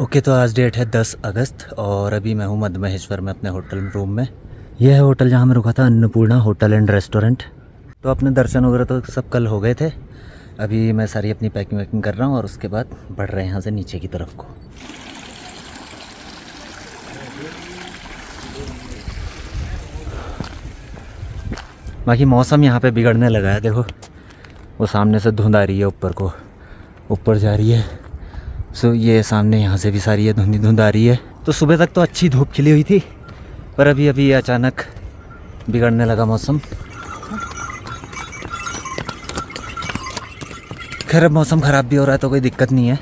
Okay तो आज date है 10 अगस्त और अभी मैं हूँ मध्यमहेश्वर में अपने होटल रूम में। यह है होटल जहाँ मैं रुका था, अन्नपूर्णा होटल एंड रेस्टोरेंट। तो अपने दर्शन वगैरह तो सब कल हो गए थे। अभी मैं सारी अपनी पैकिंग वैकिंग कर रहा हूँ और उसके बाद बढ़ रहे हैं यहाँ से नीचे की तरफ को। बाकी मौसम यहाँ पे बिगड़ने लगा है, देखो वो सामने से धुंध आ रही है, ऊपर को ऊपर जा रही है। सो ये सामने यहाँ से भी सारी है धुंधी धुंध आ रही है। तो सुबह तक तो अच्छी धूप खिली हुई थी पर अभी अभी अचानक बिगड़ने लगा मौसम। खैर अब मौसम ख़राब भी हो रहा है तो कोई दिक्कत नहीं है,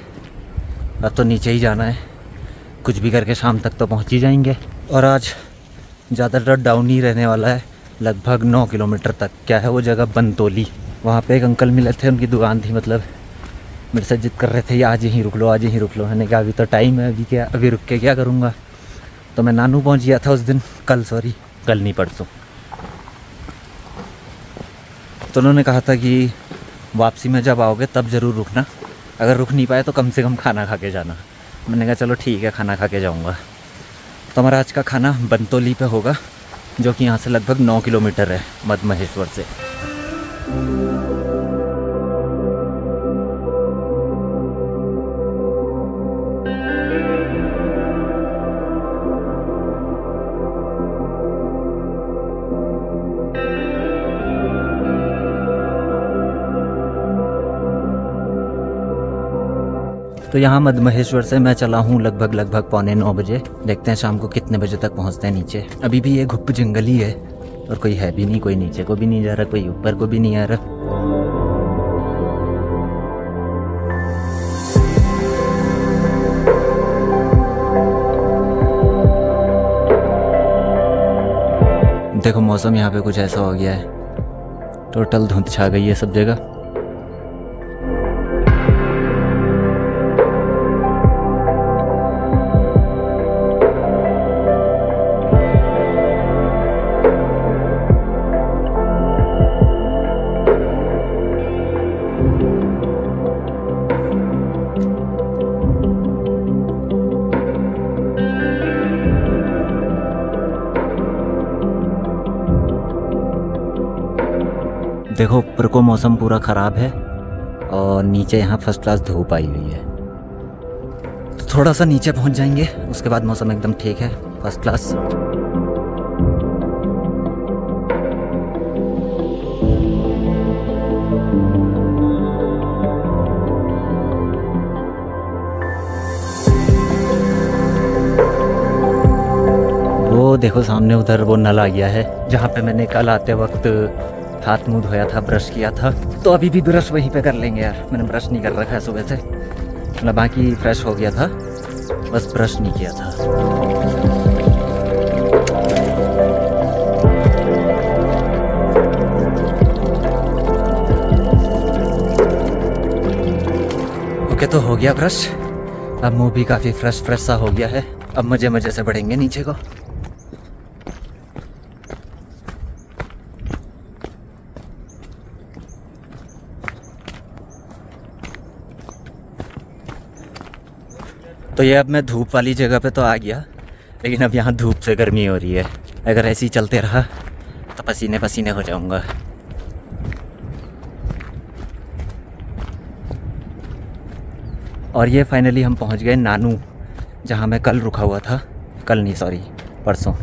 अब तो नीचे ही जाना है कुछ भी करके, शाम तक तो पहुँच ही जाएंगे। और आज ज़्यादातर डाउन ही रहने वाला है, लगभग 9 किलोमीटर तक। क्या है वो जगह बंतोली, वहाँ पे एक अंकल मिले थे, उनकी दुकान थी, मतलब मेरे से जिद कर रहे थे आज यहीं रुक लो आज यहीं रुक लो। मैंने कहा अभी तो टाइम है, अभी क्या, अभी रुक के क्या करूँगा। तो मैं नानू पहुँच गया था उस दिन, कल नहीं परसों। तो उन्होंने कहा था कि वापसी में जब आओगे तब ज़रूर रुकना, अगर रुक नहीं पाए तो कम से कम खाना खा के जाना। मैंने कहा चलो ठीक है खाना खा के जाऊँगा। तो हमारा आज का खाना बंतोली पे होगा जो कि यहाँ से लगभग 9 किलोमीटर है मध्यमहेश्वर से। तो यहाँ मध्यमहेश्वर से मैं चला हूँ लगभग 8:45 बजे। देखते हैं शाम को कितने बजे तक पहुँचते हैं नीचे। अभी भी ये घुप जंगल ही है और कोई है भी नहीं, कोई नीचे को भी नहीं जा रहा, कोई ऊपर को भी नहीं आ रहा। देखो मौसम यहाँ पे कुछ ऐसा हो गया है, टोटल धुंध छा गई है सब जगह। देखो ऊपर को मौसम पूरा ख़राब है और नीचे यहाँ फर्स्ट क्लास धूप आई हुई है। तो थोड़ा सा नीचे पहुँच जाएंगे उसके बाद मौसम एकदम ठीक है फर्स्ट क्लास। वो देखो सामने उधर वो नल आ गया है जहाँ पे मैंने कल आते वक्त हाथ मुँह धोया था, ब्रश किया था। तो अभी भी ब्रश वहीं पे कर लेंगे यार, मैंने ब्रश नहीं कर रखा है सुबह से। मतलब बाकी फ्रेश हो गया था, बस ब्रश नहीं किया था। ओके तो हो गया ब्रश, अब मुँह भी काफ़ी फ्रेश सा हो गया है। अब मज़े से बढ़ेंगे नीचे को। तो ये अब मैं धूप वाली जगह पे तो आ गया, लेकिन अब यहाँ धूप से गर्मी हो रही है। अगर ऐसे ही चलते रहा तो पसीने पसीने हो जाऊँगा। और ये फाइनली हम पहुँच गए नानू, जहाँ मैं कल रुका हुआ था, कल नहीं सॉरी परसों।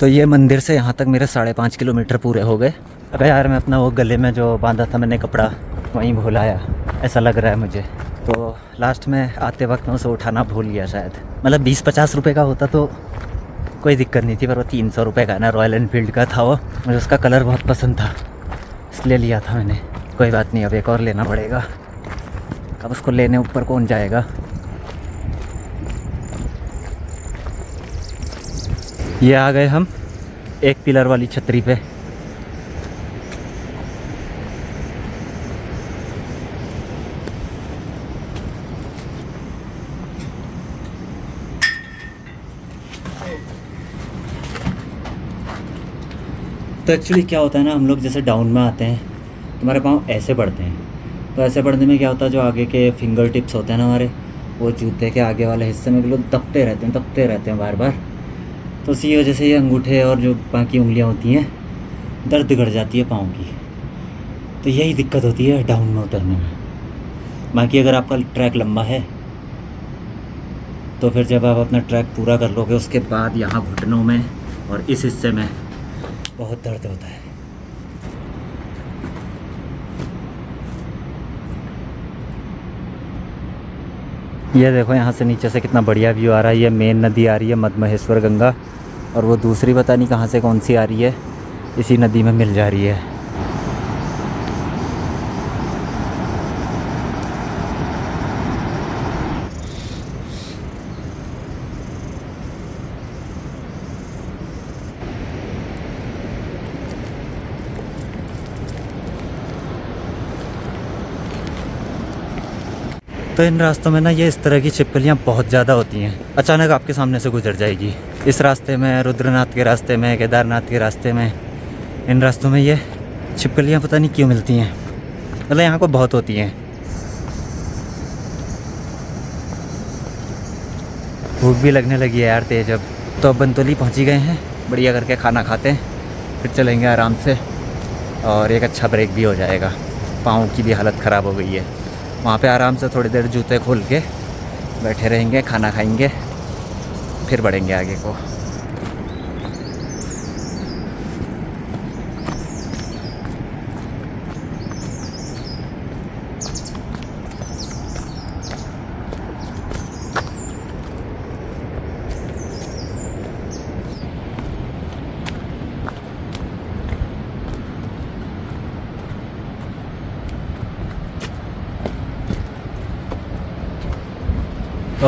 तो ये मंदिर से यहाँ तक मेरे 5.5 किलोमीटर पूरे हो गए। अबे यार मैं अपना वो गले में जो बांधा था मैंने कपड़ा वहीं भुलाया, ऐसा लग रहा है मुझे। तो लास्ट में आते वक्त मैं उसे उठाना भूल गया शायद। मतलब 20-50 रुपये का होता तो कोई दिक्कत नहीं थी, पर वो 300 रुपये का ना रॉयल एनफील्ड का था वो। मुझे उसका कलर बहुत पसंद था इसलिए लिया था मैंने। कोई बात नहीं, अब एक और लेना पड़ेगा। अब उसको लेने ऊपर कौन जाएगा। ये आ गए हम 1 पिलर वाली छतरी पे। तो एक्चुअली क्या होता है ना, हम लोग जैसे डाउन में आते हैं हमारे पाँव ऐसे बढ़ते हैं, तो ऐसे पढ़ने में क्या होता है, जो आगे के फिंगर टिप्स होते हैं ना हमारे, वो जूते के आगे वाले हिस्से में बिल्कुल दबते रहते हैं बार बार। तो इसी वजह से ये अंगूठे और जो बाकी उंगलियाँ होती हैं दर्द कर जाती है पाँव की। तो यही दिक्कत होती है डाउन में उतरने में। बाकी अगर आपका ट्रैक लंबा है तो फिर जब आप अपना ट्रैक पूरा कर लोगे उसके बाद यहाँ घुटनों में और इस हिस्से में बहुत दर्द होता है। ये देखो यहाँ से नीचे से कितना बढ़िया व्यू आ रहा है। ये मेन नदी आ रही है मधमहेश्वर गंगा, और वो दूसरी पता नहीं कहाँ से कौन सी आ रही है, इसी नदी में मिल जा रही है। तो इन रास्तों में ना ये इस तरह की छिपकलियाँ बहुत ज़्यादा होती हैं, अचानक आपके सामने से गुजर जाएगी। इस रास्ते में, रुद्रनाथ के रास्ते में, केदारनाथ के रास्ते में, इन रास्तों में ये छिपकलियाँ पता नहीं क्यों मिलती हैं, मतलब यहाँ को बहुत होती हैं। भूख भी लगने लगी है यार तेज अब। तो अब बंतोली पहुँच ही गए हैं, बढ़िया करके खाना खाते हैं, फिर चलेंगे आराम से, और एक अच्छा ब्रेक भी हो जाएगा। पाँव की भी हालत ख़राब हो गई है। वहाँ पे आराम से थोड़ी देर जूते खोल के बैठे रहेंगे, खाना खाएंगे, फिर बढ़ेंगे आगे को।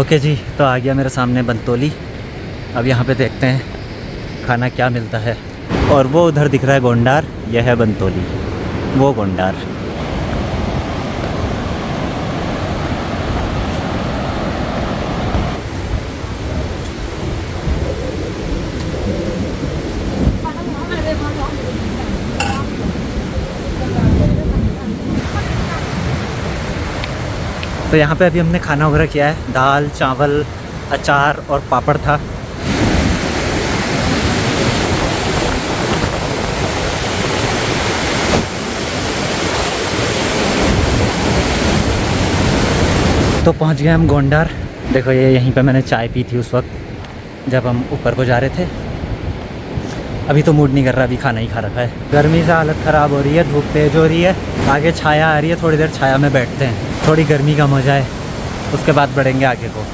ओके जी, तो आ गया मेरे सामने बंतोली। अब यहाँ पे देखते हैं खाना क्या मिलता है। और वो उधर दिख रहा है गोंडार, यह है बंतोली, वो गोंडार। तो यहाँ पे अभी हमने खाना वगैरह किया है, दाल चावल अचार और पापड़ था। तो पहुँच गए हम गोंडार। देखो ये यहीं पे मैंने चाय पी थी उस वक्त जब हम ऊपर को जा रहे थे। अभी तो मूड नहीं कर रहा, अभी खाना ही खा रखा है। गर्मी से हालत ख़राब हो रही है, धूप तेज हो रही है, आगे छाया आ रही है, थोड़ी देर छाया में बैठते हैं, थोड़ी गर्मी कम हो जाए, उसके बाद बढ़ेंगे आगे को।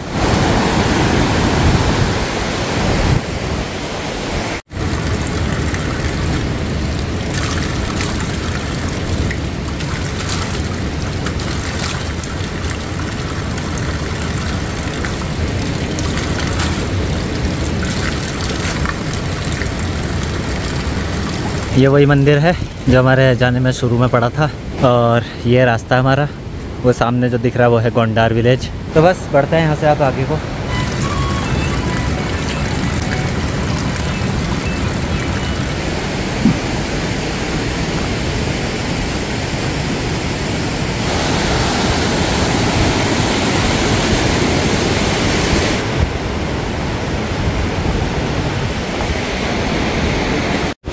ये वही मंदिर है जो हमारे जाने में शुरू में पड़ा था, और ये रास्ता हमारा, वो सामने जो दिख रहा है वो है गोंडार विलेज। तो बस बढ़ते हैं यहाँ से आप आगे को।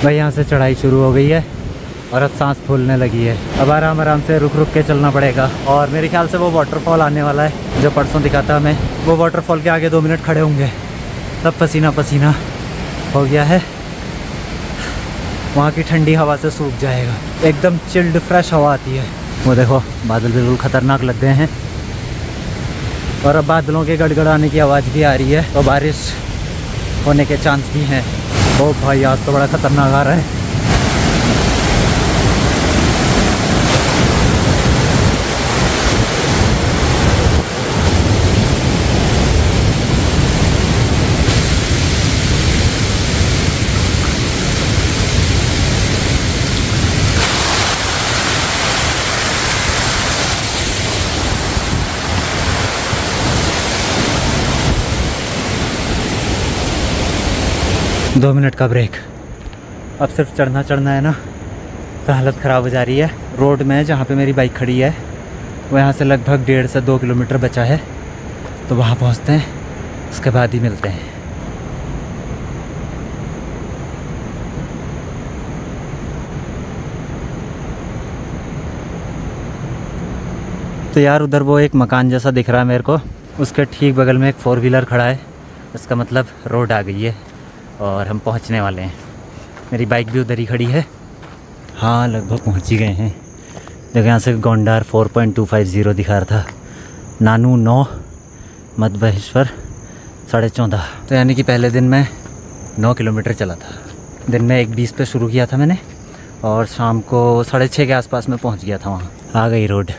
भाई यहाँ से चढ़ाई शुरू हो गई है और अब सांस फूलने लगी है। अब आराम आराम से रुक रुक के चलना पड़ेगा। और मेरे ख्याल से वो वाटरफॉल आने वाला है जो परसों दिखाता हमें, वो वाटरफॉल के आगे 2 मिनट खड़े होंगे, तब पसीना पसीना हो गया है, वहाँ की ठंडी हवा से सूख जाएगा। एकदम चिल्ड फ्रेश हवा आती है। वो देखो बादल बिल्कुल ख़तरनाक लग गए हैं, और अब बादलों के गड़गड़ाने की आवाज़ भी आ रही है, और बारिश होने के चांस भी हैं। ओ भाई आज तो बड़ा ख़तरनाक आ रहा है। दो मिनट का ब्रेक। अब सिर्फ चढ़ना है ना, तो हालत ख़राब हो जा रही है। रोड में जहाँ पे मेरी बाइक खड़ी है वो यहाँ से लगभग 1.5 से 2 किलोमीटर बचा है, तो वहाँ पहुँचते हैं, उसके बाद ही मिलते हैं। तो यार उधर वो एक मकान जैसा दिख रहा है मेरे को, उसके ठीक बगल में एक 4 व्हीलर खड़ा है, उसका मतलब रोड आ गई है और हम पहुंचने वाले हैं। मेरी बाइक भी उधर ही खड़ी है। हाँ लगभग पहुंच ही गए हैं। देखो यहाँ से गोंडार 4.250 दिखा रहा था, नानू 9, मधमहेश्वर 14.5। तो यानी कि पहले दिन मैं 9 किलोमीटर चला था। दिन में 1:20 पे शुरू किया था मैंने और शाम को 6:30 के आसपास मैं पहुँच गया था वहाँ। आ गई रोड।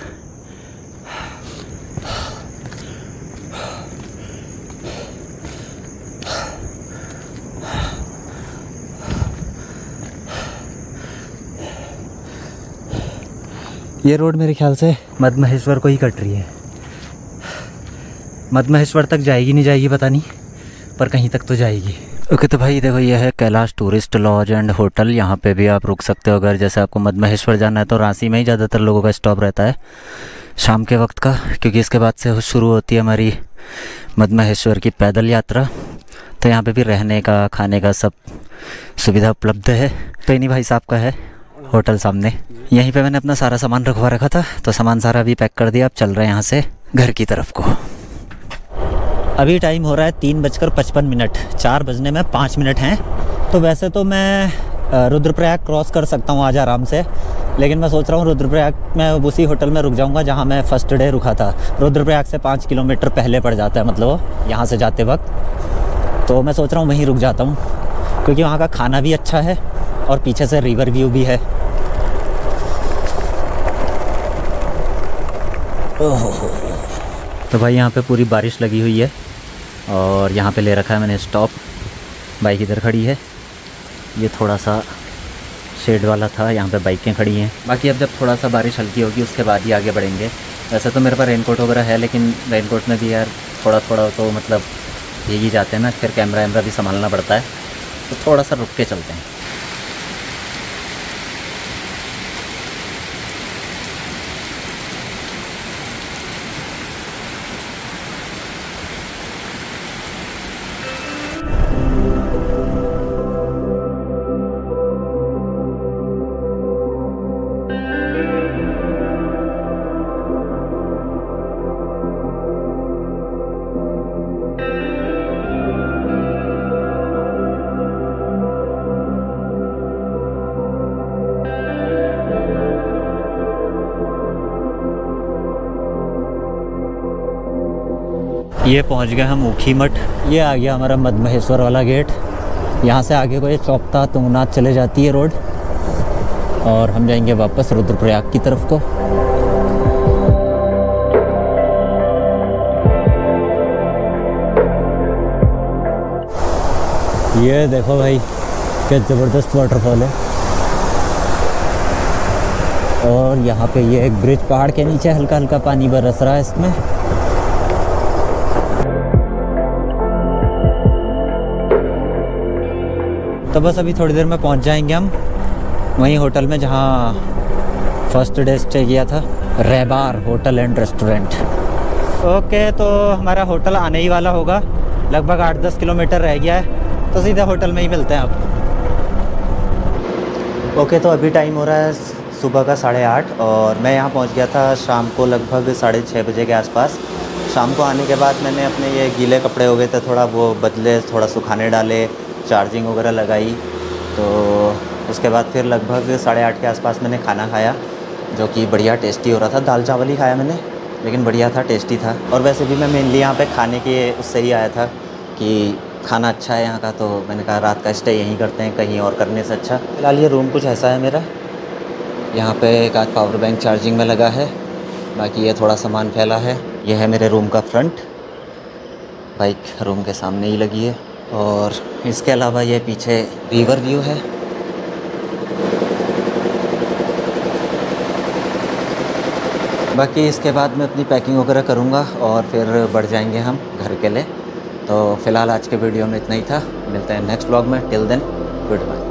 ये रोड मेरे ख्याल से मधमहेश्वर को ही कट रही है। मधमहेश्वर तक जाएगी नहीं जाएगी पता नहीं, पर कहीं तक तो जाएगी। ओके तो भाई देखो ये है Kailash tourist lodge and hotel. यहाँ पे भी आप रुक सकते हो अगर जैसे आपको मधमहेश्वर जाना है। तो रांसी में ही ज़्यादातर लोगों का स्टॉप रहता है शाम के वक्त का, क्योंकि इसके बाद से शुरू होती है हमारी मधमहेश्वर की पैदल यात्रा। तो यहाँ पर भी रहने का खाने का सब सुविधा उपलब्ध है। तो इन्हीं भाई साहब का है होटल सामने। यहीं पे मैंने अपना सारा सामान रखवा रखा था, तो सामान सारा अभी पैक कर दिया। अब चल रहे हैं यहाँ से घर की तरफ को। अभी टाइम हो रहा है 3:55। 4:05 हैं। तो वैसे तो मैं रुद्रप्रयाग क्रॉस कर सकता हूँ आज आराम से, लेकिन मैं सोच रहा हूँ रुद्रप्रयाग में उसी होटल में रुक जाऊँगा जहाँ मैं फर्स्ट डे रुका था। रुद्रप्रयाग से 5 किलोमीटर पहले पड़ जाता है, मतलब यहाँ से जाते वक्त। तो मैं सोच रहा हूँ वहीं रुक जाता हूँ, क्योंकि वहाँ का खाना भी अच्छा है और पीछे से रिवर व्यू भी है। तो भाई यहाँ पे पूरी बारिश लगी हुई है और यहाँ पे ले रखा है मैंने स्टॉप। बाइक इधर खड़ी है, ये थोड़ा सा शेड वाला था, यहाँ पे बाइकें खड़ी हैं। बाकी अब जब थोड़ा सा बारिश हल्की होगी उसके बाद ही आगे बढ़ेंगे। वैसे तो मेरे पास रेनकोट वगैरह है, लेकिन रेनकोट में भी यार थोड़ा थोड़ा तो मतलब भीग ही जाते हैं ना, फिर कैमरा वैमरा भी संभालना पड़ता है। तो थोड़ा सा रुक के चलते हैं। ये पहुंच गए हम ऊखी मठ। ये आ गया हमारा मधमहेश्वर वाला गेट। यहाँ से आगे को ये सख्ता तुंगनाथ चले जाती है रोड और हम जाएंगे वापस रुद्रप्रयाग की तरफ को। ये देखो भाई क्या ज़बरदस्त वाटरफॉल है। और यहाँ पे ये एक ब्रिज पहाड़ के नीचे हल्का हल्का पानी बरस रहा है इसमें। तो बस अभी थोड़ी देर में पहुंच जाएंगे हम वहीं होटल में जहां फर्स्ट डे स्टे किया था, रेबार होटल एंड रेस्टोरेंट। ओके तो हमारा होटल आने ही वाला होगा, लगभग 8-10 किलोमीटर रह गया है। तो सीधा होटल में ही मिलते हैं आप। ओके तो अभी टाइम हो रहा है सुबह का 8:30 और मैं यहाँ पहुँच गया था शाम को लगभग 6:30 बजे के आसपास। शाम को आने के बाद मैंने अपने ये गीले कपड़े हो गए थे थोड़ा, वो बदले, थोड़ा सुखाने डाले, चार्जिंग वगैरह लगाई। तो उसके बाद फिर लगभग 8:30 के आसपास मैंने खाना खाया जो कि बढ़िया टेस्टी हो रहा था। दाल चावल ही खाया मैंने, लेकिन बढ़िया था, टेस्टी था। और वैसे भी मैं मेनली यहाँ पे खाने के उससे ही आया था कि खाना अच्छा है यहाँ का, तो मैंने कहा रात का स्टे यहीं करते हैं, कहीं और करने से अच्छा। फिलहाल ये रूम कुछ ऐसा है मेरा। यहाँ पर एक आध पावर बैंक चार्जिंग में लगा है, बाकी ये थोड़ा सामान फैला है। यह है मेरे रूम का फ्रंट, बाइक रूम के सामने ही लगी है। और इसके अलावा ये पीछे रिवर व्यू है। बाकी इसके बाद मैं अपनी पैकिंग वगैरह करूँगा और फिर बढ़ जाएंगे हम घर के लिए। तो फ़िलहाल आज के वीडियो में इतना ही था। मिलते हैं नेक्स्ट व्लॉग में। Till then good bye.